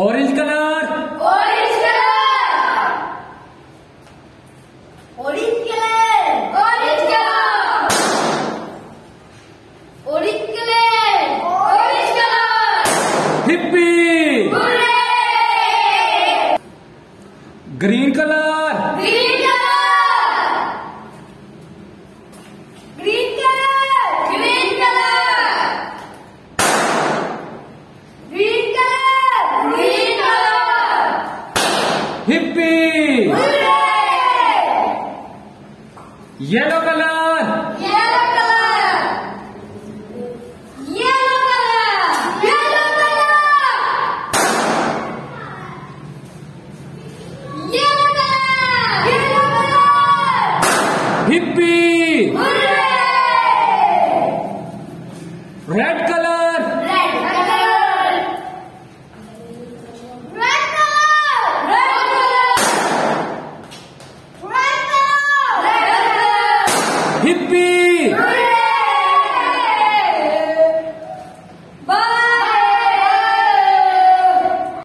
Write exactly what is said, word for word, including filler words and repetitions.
Orange colour orange colour orange colour orange colour orange colour orange colour hippie hurray. Green colour green colour green colour green colour green hippie yellow colour yellow colour yellow colour yellow colour yellow colour yellow colour hippie red colour red colour red hippie.